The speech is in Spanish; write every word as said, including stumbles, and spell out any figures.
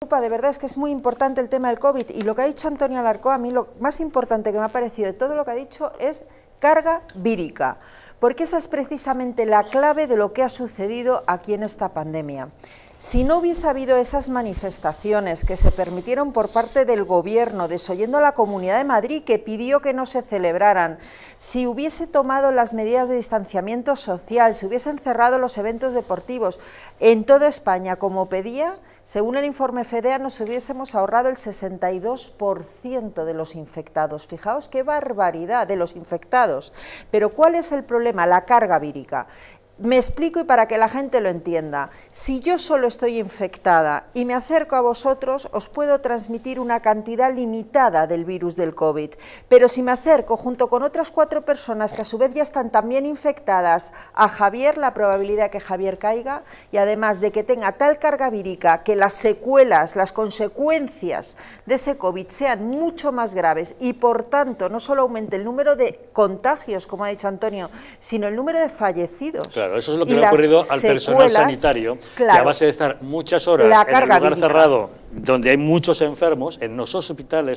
De verdad es que es muy importante el tema del COVID y lo que ha dicho Antonio Alarcó, a mí lo más importante que me ha parecido de todo lo que ha dicho es carga vírica, porque esa es precisamente la clave de lo que ha sucedido aquí en esta pandemia. Si no hubiese habido esas manifestaciones que se permitieron por parte del Gobierno, desoyendo a la Comunidad de Madrid que pidió que no se celebraran, si hubiese tomado las medidas de distanciamiento social, si hubiesen cerrado los eventos deportivos en toda España como pedía, según el informe FEDEA nos hubiésemos ahorrado el sesenta y dos por ciento de los infectados. Fijaos qué barbaridad de los infectados. Pero ¿cuál es el problema? La carga vírica. Me explico y para que la gente lo entienda. Si yo solo estoy infectada y me acerco a vosotros, os puedo transmitir una cantidad limitada del virus del COVID. Pero si me acerco junto con otras cuatro personas que a su vez ya están también infectadas a Javier, la probabilidad que Javier caiga y además de que tenga tal carga vírica que las secuelas, las consecuencias de ese COVID sean mucho más graves y por tanto no solo aumente el número de contagios, como ha dicho Antonio, sino el número de fallecidos. Claro. Claro, eso es lo que le ha ocurrido al personal sanitario, claro, que a base de estar muchas horas en un lugar cerrado, donde hay muchos enfermos, en nuestros hospitales,